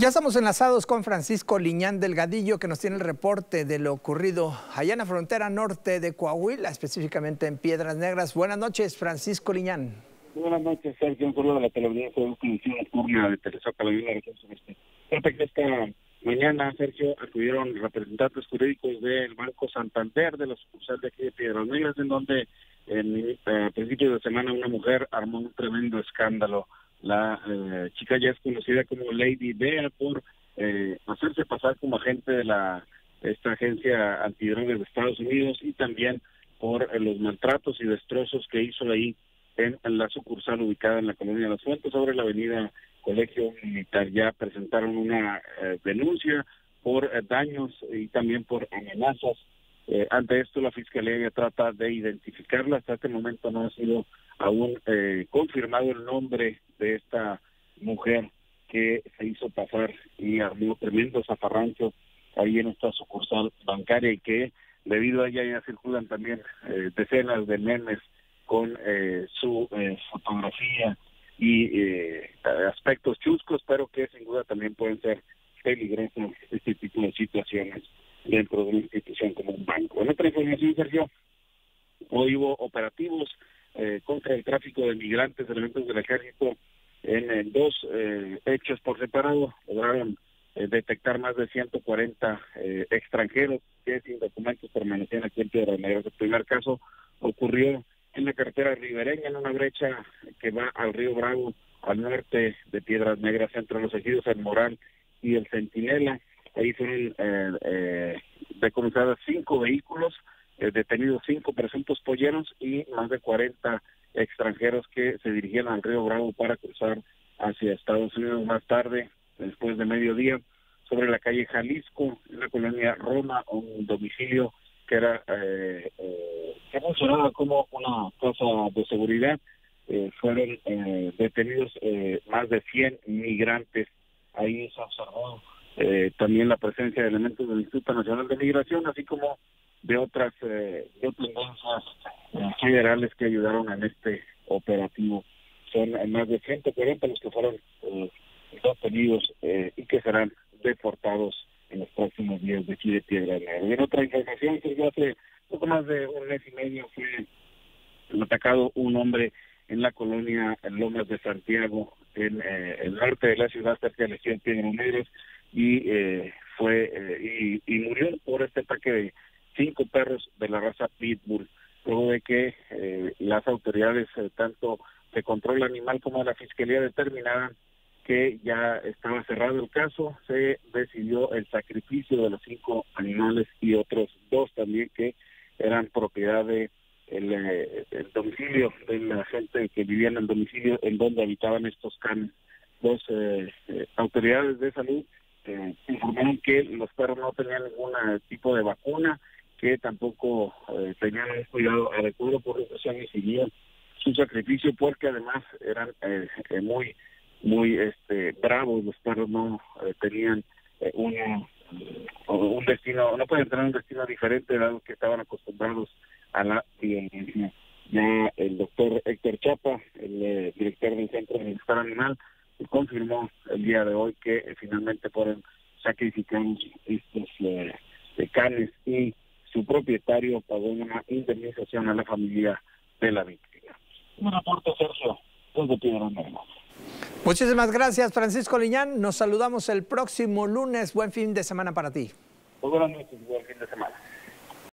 Ya estamos enlazados con Francisco Liñán Delgadillo, que nos tiene el reporte de lo ocurrido allá en la frontera norte de Coahuila, específicamente en Piedras Negras. Buenas noches, Francisco Liñán. Buenas noches, Sergio. Un saludo de la televisión de la Comunidad de Teresa Calabina de Esta mañana, Sergio, acudieron representantes jurídicos del Banco Santander de la sucursal de aquí de Piedras Negras, en donde a principios de semana una mujer armó un tremendo escándalo. La chica ya es conocida como Lady Bea por hacerse pasar como agente de esta agencia antidrogas de Estados Unidos, y también por los maltratos y destrozos que hizo ahí en la sucursal ubicada en la Colonia de las Fuentes, sobre la avenida Colegio Militar. Ya presentaron una denuncia por daños y también por amenazas. Ante esto, la Fiscalía ya trata de identificarla. Hasta este momento no ha sido aún confirmado el nombre de esta mujer que se hizo pasar y armó tremendo zafarrancho ahí en esta sucursal bancaria, y que debido a ella ya circulan también decenas de memes con su fotografía y aspectos chuscos, pero que sin duda también pueden ser peligrosos este tipo de situaciones dentro de una institución como un banco. En otra información, Sergio, hoy hubo operativos contra el tráfico de migrantes, elementos del ejército, en dos hechos por separado. Lograron detectar más de 140 extranjeros que sin documentos permanecían aquí en Piedras Negras. El primer caso ocurrió en la carretera ribereña, en una brecha que va al Río Bravo, al norte de Piedras Negras, entre los ejidos El Moral y El Centinela. Ahí fueron decomisados 5 vehículos, detenidos 5 presuntos polleros y más de 40 extranjeros que se dirigían al Río Bravo para cruzar hacia Estados Unidos. Más tarde, después de mediodía, sobre la calle Jalisco, en la colonia Roma, un domicilio que era que funcionaba como una casa de seguridad, fueron detenidos más de 100 migrantes. Ahí se observó también la presencia de elementos del Instituto Nacional de Migración, así como de otras dependencias federales que ayudaron en este operativo. Son más de 140 los que fueron detenidos y que serán deportados en los próximos días de aquí de Piedras Negras. En otra información, que hace poco más de un mes y medio fue atacado un hombre en la colonia Lomas de Santiago, en el norte de la ciudad, cerca de la ciudad de Piedras Negras, y y murió por este ataque de 5 perros de la raza Pitbull, luego de que las autoridades, tanto de control animal como de la Fiscalía, determinaran que ya estaba cerrado el caso. Se decidió el sacrificio de los 5 animales y otros 2 también que eran propiedad de el domicilio de la gente que vivía en el domicilio en donde habitaban estos canes. Las autoridades de salud informaron que los perros no tenían ningún tipo de vacuna, que tampoco tenían un cuidado adecuado, por lo que se han decidido su sacrificio, porque además eran muy bravos. Los perros no tenían un destino, no pueden tener un destino diferente, dado que estaban acostumbrados a la violencia. Ya el doctor Héctor Chapa, el director del Centro de Estado Animal, confirmó el día de hoy que finalmente fueron sacrificados estos canes, y su propietario pagó una indemnización a la familia de la víctima. Un reporte, Sergio, desde Piedras Negras. Muchísimas gracias, Francisco Liñán. Nos saludamos el próximo lunes. Buen fin de semana para ti. Muy buenas noches, buen fin de semana.